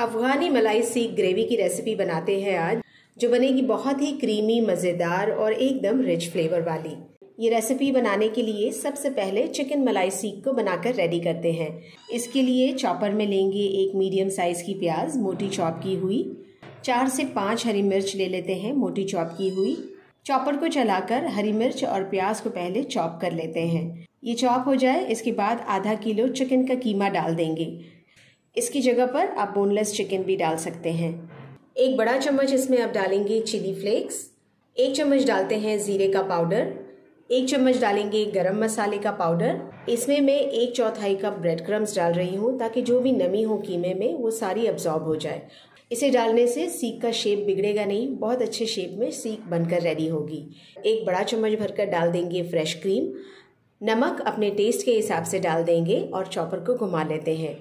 अफ़ग़ानी मलाई सीख ग्रेवी की रेसिपी बनाते हैं आज, जो बनेगी बहुत ही क्रीमी, मज़ेदार और एकदम रिच फ्लेवर वाली। ये रेसिपी बनाने के लिए सबसे पहले चिकन मलाई सीख को बनाकर रेडी करते हैं। इसके लिए चॉपर में लेंगे एक मीडियम साइज़ की प्याज मोटी चॉप की हुई, 4 से 5 हरी मिर्च ले लेते हैं मोटी चॉप की हुई। चॉपर को चलाकर हरी मिर्च और प्याज को पहले चॉप कर लेते हैं। ये चॉप हो जाए इसके बाद आधा किलो चिकन का कीमा डाल देंगे। इसकी जगह पर आप बोनलेस चिकन भी डाल सकते हैं। एक बड़ा चम्मच इसमें आप डालेंगे चिली फ्लेक्स, 1 चम्मच डालते हैं ज़ीरे का पाउडर, 1 चम्मच डालेंगे गरम मसाले का पाउडर। इसमें मैं 1/4 कप ब्रेड क्रम्स डाल रही हूँ ताकि जो भी नमी हो कीमे में वो सारी अब्जॉर्ब हो जाए। इसे डालने से सीख का शेप बिगड़ेगा नहीं, बहुत अच्छे शेप में सीख बनकर रेडी होगी। एक बड़ा चम्मच भरकर डाल देंगे फ्रेश क्रीम, नमक अपने टेस्ट के हिसाब से डाल देंगे और चॉपर को घुमा लेते हैं।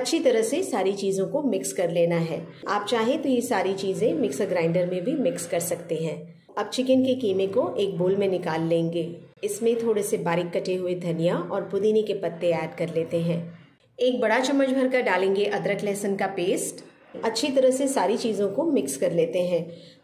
अच्छी तरह से सारी चीज़ों को मिक्स कर लेना है। आप चाहें तो ये सारी चीज़ें मिक्सर ग्राइंडर में भी मिक्स कर सकते हैं। अब चिकन के कीमे को एक बोल में निकाल लेंगे। इसमें थोड़े से बारीक कटे हुए धनिया और पुदीने के पत्ते ऐड कर लेते हैं। एक बड़ा चम्मच भरकर डालेंगे अदरक लहसुन का पेस्ट। अच्छी तरह से सारी चीज़ों को मिक्स कर लेते हैं।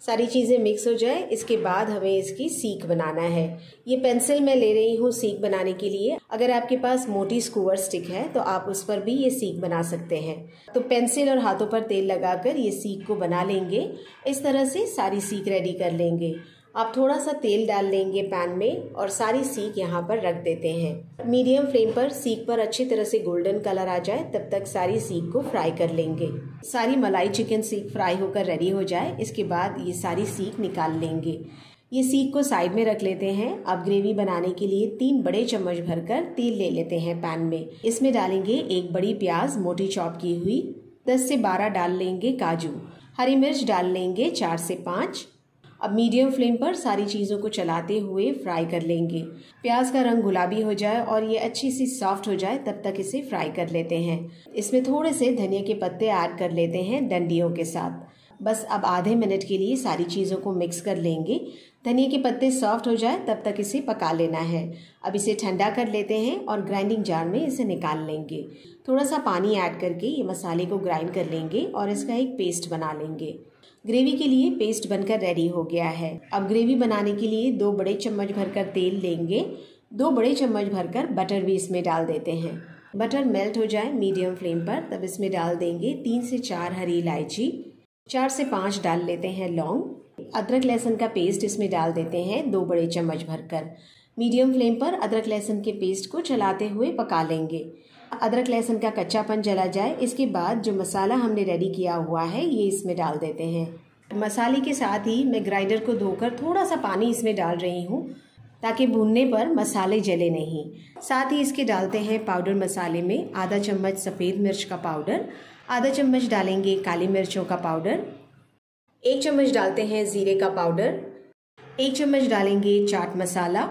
सारी चीज़ें मिक्स हो जाए इसके बाद हमें इसकी सीख बनाना है। ये पेंसिल मैं ले रही हूँ सीख बनाने के लिए। अगर आपके पास मोटी स्कूअर स्टिक है तो आप उस पर भी ये सीख बना सकते हैं। तो पेंसिल और हाथों पर तेल लगाकर ये सीख को बना लेंगे। इस तरह से सारी सीख रेडी कर लेंगे। आप थोड़ा सा तेल डाल लेंगे पैन में और सारी सीख यहाँ पर रख देते हैं। मीडियम फ्लेम पर सीख पर अच्छी तरह से गोल्डन कलर आ जाए तब तक सारी सीख को फ्राई कर लेंगे। सारी मलाई चिकन सीख फ्राई होकर रेडी हो जाए इसके बाद ये सारी सीख निकाल लेंगे। ये सीख को साइड में रख लेते हैं। अब ग्रेवी बनाने के लिए 3 बड़े चम्मच भरकर तेल ले लेते हैं पैन में। इसमें डालेंगे एक बड़ी प्याज मोटी चॉप की हुई, 10 से 12 डाल लेंगे काजू, हरी मिर्च डाल लेंगे 4 से 5। अब मीडियम फ्लेम पर सारी चीज़ों को चलाते हुए फ्राई कर लेंगे। प्याज का रंग गुलाबी हो जाए और ये अच्छी सी सॉफ्ट हो जाए तब तक इसे फ्राई कर लेते हैं। इसमें थोड़े से धनिया के पत्ते ऐड कर लेते हैं डंडियों के साथ। बस अब आधे मिनट के लिए सारी चीज़ों को मिक्स कर लेंगे। धनिया के पत्ते सॉफ्ट हो जाए तब तक इसे पका लेना है। अब इसे ठंडा कर लेते हैं और ग्राइंडिंग जार में इसे निकाल लेंगे। थोड़ा सा पानी ऐड करके ये मसाले को ग्राइंड कर लेंगे और इसका एक पेस्ट बना लेंगे। ग्रेवी के लिए पेस्ट बनकर रेडी हो गया है। अब ग्रेवी बनाने के लिए 2 बड़े चम्मच भरकर तेल लेंगे, 2 बड़े चम्मच भरकर बटर भी इसमें डाल देते हैं। बटर मेल्ट हो जाए मीडियम फ्लेम पर तब इसमें डाल देंगे 3 से 4 हरी इलायची, 4 से 5 डाल लेते हैं लौंग, अदरक लहसुन का पेस्ट इसमें डाल देते हैं 2 बड़े चम्मच भरकर। मीडियम फ्लेम पर अदरक लहसुन के पेस्ट को चलाते हुए पका लेंगे। अदरक लहसुन का कच्चापन जला जाए इसके बाद जो मसाला हमने रेडी किया हुआ है ये इसमें डाल देते हैं। मसाले के साथ ही मैं ग्राइंडर को धोकर थोड़ा सा पानी इसमें डाल रही हूँ ताकि भूनने पर मसाले जले नहीं। साथ ही इसके डालते हैं पाउडर मसाले में आधा चम्मच सफ़ेद मिर्च का पाउडर, आधा चम्मच डालेंगे काली मिर्चों का पाउडर, 1 चम्मच डालते हैं ज़ीरे का पाउडर, 1 चम्मच डालेंगे चाट मसाला,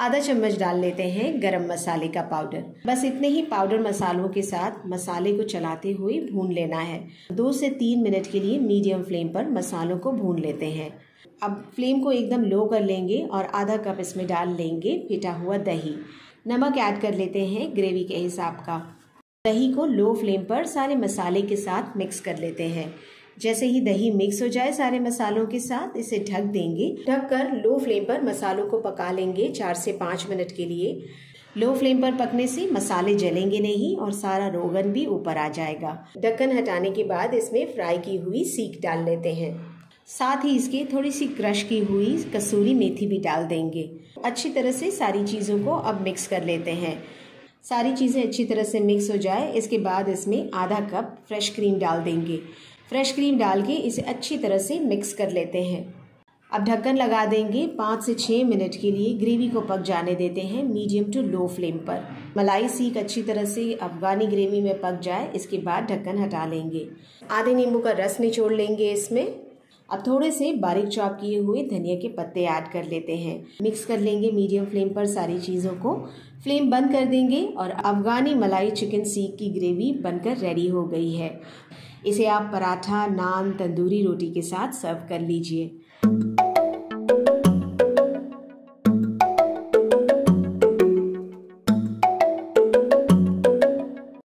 आधा चम्मच डाल लेते हैं गरम मसाले का पाउडर। बस इतने ही पाउडर मसालों के साथ मसाले को चलाते हुए भून लेना है। 2 से 3 मिनट के लिए मीडियम फ्लेम पर मसालों को भून लेते हैं। अब फ्लेम को एकदम लो कर लेंगे और आधा कप इसमें डाल लेंगे पिटा हुआ दही, नमक ऐड कर लेते हैं ग्रेवी के हिसाब का। दही को लो फ्लेम पर सारे मसाले के साथ मिक्स कर लेते हैं। जैसे ही दही मिक्स हो जाए सारे मसालों के साथ इसे ढक देंगे। ढक कर लो फ्लेम पर मसालों को पका लेंगे 4 से 5 मिनट के लिए। लो फ्लेम पर पकने से मसाले जलेंगे नहीं और सारा रोगन भी ऊपर आ जाएगा। ढक्कन हटाने के बाद इसमें फ्राई की हुई सीख डाल लेते हैं। साथ ही इसके थोड़ी सी क्रश की हुई कसूरी मेथी भी डाल देंगे। अच्छी तरह से सारी चीज़ों को अब मिक्स कर लेते हैं। सारी चीज़ें अच्छी तरह से मिक्स हो जाए इसके बाद इसमें आधा कप फ्रेश क्रीम डाल देंगे। फ्रेश क्रीम डाल के इसे अच्छी तरह से मिक्स कर लेते हैं। अब ढक्कन लगा देंगे। 5 से 6 मिनट के लिए ग्रेवी को पक जाने देते हैं मीडियम टू लो फ्लेम पर। मलाई सीख अच्छी तरह से अफ़ग़ानी ग्रेवी में पक जाए इसके बाद ढक्कन हटा लेंगे। आधे नींबू का रस निचोड़ लेंगे इसमें। अब थोड़े से बारीक चॉप किए हुए धनिया के पत्ते ऐड कर लेते हैं। मिक्स कर लेंगे मीडियम फ्लेम पर सारी चीज़ों को। फ्लेम बंद कर देंगे और अफ़ग़ानी मलाई चिकन सीख की ग्रेवी बनकर रेडी हो गई है। इसे आप पराठा, नान, तंदूरी रोटी के साथ सर्व कर लीजिए।